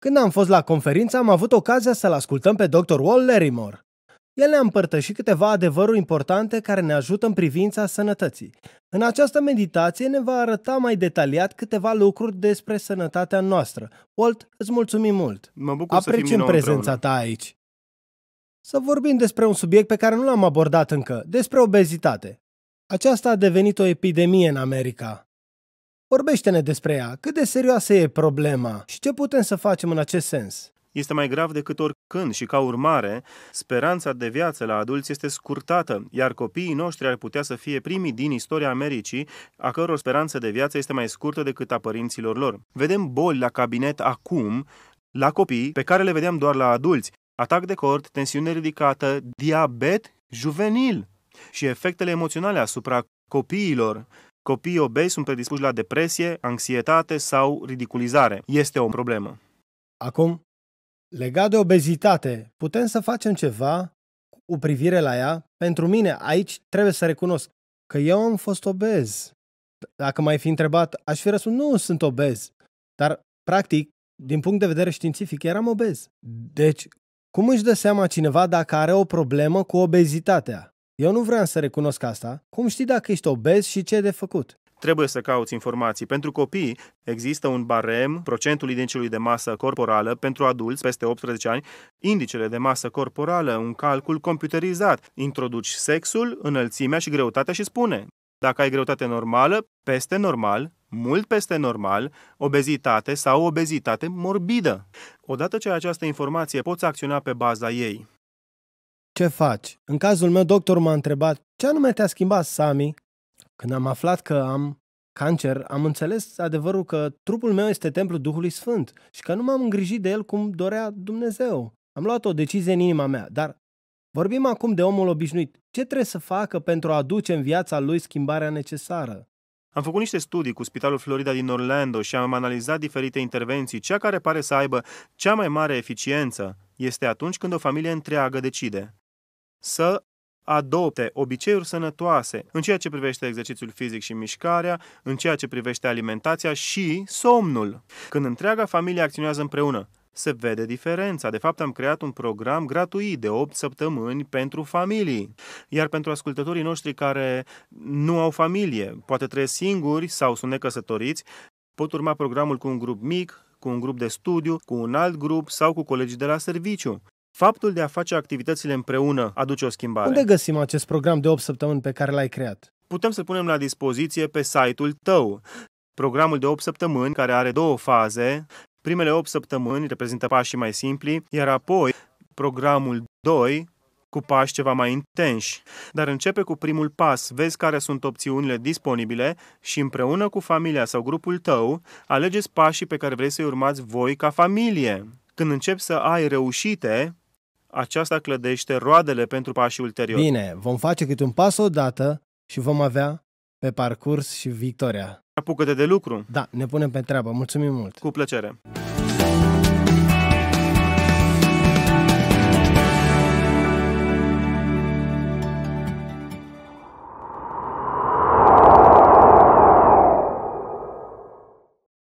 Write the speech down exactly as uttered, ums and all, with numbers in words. Când am fost la conferință, am avut ocazia să-l ascultăm pe doctor Walt Larimore. El ne-a împărtășit câteva adevăruri importante care ne ajută în privința sănătății. În această meditație ne va arăta mai detaliat câteva lucruri despre sănătatea noastră. Walt, îți mulțumim mult! Mă bucur Apreciem prezența ta aici! Să vorbim despre un subiect pe care nu l-am abordat încă, despre obezitate. Aceasta a devenit o epidemie în America. Vorbește-ne despre ea, cât de serioasă e problema și ce putem să facem în acest sens. Este mai grav decât oricând și, ca urmare, speranța de viață la adulți este scurtată, iar copiii noștri ar putea să fie primii din istoria Americii, a căror speranță de viață este mai scurtă decât a părinților lor. Vedem boli la cabinet acum, la copii, pe care le vedeam doar la adulți. Atac de cord, tensiune ridicată, diabet juvenil și efectele emoționale asupra copiilor. Copiii obezi sunt predispuși la depresie, anxietate sau ridiculizare. Este o problemă. Acum, legat de obezitate, putem să facem ceva cu privire la ea? Pentru mine, aici trebuie să recunosc că eu am fost obez. Dacă m-ai fi întrebat, aș fi răspuns, nu sunt obez. Dar, practic, din punct de vedere științific, eram obez. Deci, cum își dă seama cineva dacă are o problemă cu obezitatea? Eu nu vreau să recunosc asta. Cum știi dacă ești obez și ce e de făcut? Trebuie să cauți informații. Pentru copii există un barem, procentul indicului de masă corporală, pentru adulți peste optsprezece ani, indicele de masă corporală, un calcul computerizat. Introduci sexul, înălțimea și greutatea și spune. Dacă ai greutate normală, peste normal, mult peste normal, obezitate sau obezitate morbidă. Odată ce ai această informație, poți acționa pe baza ei. Ce faci? În cazul meu, doctorul m-a întrebat, ce anume te-a schimbat, Sami? Când am aflat că am cancer, am înțeles adevărul că trupul meu este templul Duhului Sfânt și că nu m-am îngrijit de el cum dorea Dumnezeu. Am luat o decizie în inima mea, dar vorbim acum de omul obișnuit. Ce trebuie să facă pentru a aduce în viața lui schimbarea necesară? Am făcut niște studii cu Spitalul Florida din Orlando și am analizat diferite intervenții. Cea care pare să aibă cea mai mare eficiență este atunci când o familie întreagă decide să adopte obiceiuri sănătoase în ceea ce privește exercițiul fizic și mișcarea, în ceea ce privește alimentația și somnul. Când întreaga familie acționează împreună, se vede diferența. De fapt, am creat un program gratuit de opt săptămâni pentru familii. Iar pentru ascultătorii noștri care nu au familie, poate trăiesc singuri sau sunt necăsătoriți, pot urma programul cu un grup mic, cu un grup de studiu, cu un alt grup sau cu colegii de la serviciu. Faptul de a face activitățile împreună aduce o schimbare. Unde găsim acest program de opt săptămâni pe care l-ai creat? Putem să-l punem la dispoziție pe site-ul tău. Programul de opt săptămâni, care are două faze. Primele opt săptămâni reprezintă pașii mai simpli, iar apoi programul doi cu pași ceva mai intensi. Dar începe cu primul pas, vezi care sunt opțiunile disponibile și împreună cu familia sau grupul tău, alegeți pașii pe care vreți să-i urmați voi ca familie. Când începi să ai reușite, aceasta clădește roadele pentru pașii ulteriori. Bine, vom face câte un pas odată și vom avea pe parcurs și victoria. Apucă-te de lucru! Da, ne punem pe treabă. Mulțumim mult! Cu plăcere!